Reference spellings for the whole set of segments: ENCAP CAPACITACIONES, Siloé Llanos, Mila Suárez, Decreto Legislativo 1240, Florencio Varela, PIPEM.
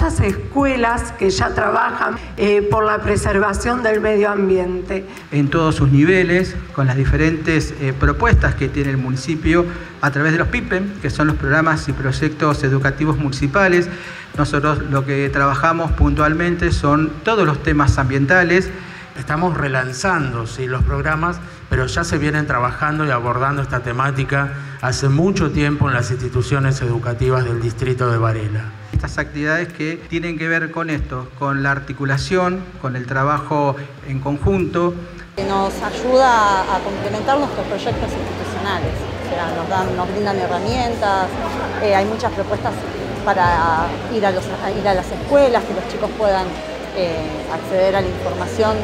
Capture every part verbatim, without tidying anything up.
muchas escuelas que ya trabajan eh, por la preservación del medio ambiente. En todos sus niveles, con las diferentes eh, propuestas que tiene el municipio a través de los PIPEM, que son los programas y proyectos educativos municipales. Nosotros lo que trabajamos puntualmente son todos los temas ambientales. Estamos relanzando sí, los programas, pero ya se vienen trabajando y abordando esta temática hace mucho tiempo en las instituciones educativas del distrito de Varela. Estas actividades que tienen que ver con esto, con la articulación, con el trabajo en conjunto. Nos ayuda a complementar nuestros proyectos institucionales, o sea, nos, dan, nos brindan herramientas, eh, hay muchas propuestas para ir a, los, a, ir a las escuelas, que los chicos puedan Eh, acceder a la información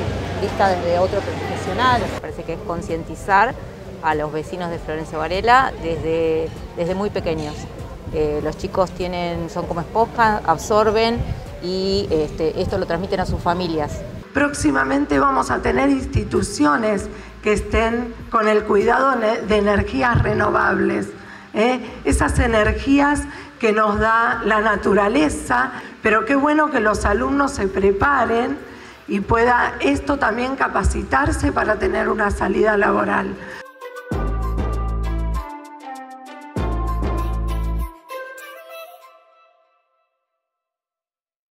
vista desde otro profesional. Parece que es concientizar a los vecinos de Florencio Varela desde, desde muy pequeños. Eh, los chicos tienen, son como esponjas, absorben y este, esto lo transmiten a sus familias. Próximamente vamos a tener instituciones que estén con el cuidado de energías renovables. ¿eh? Esas energías que nos da la naturaleza, pero qué bueno que los alumnos se preparen y pueda esto también capacitarse para tener una salida laboral.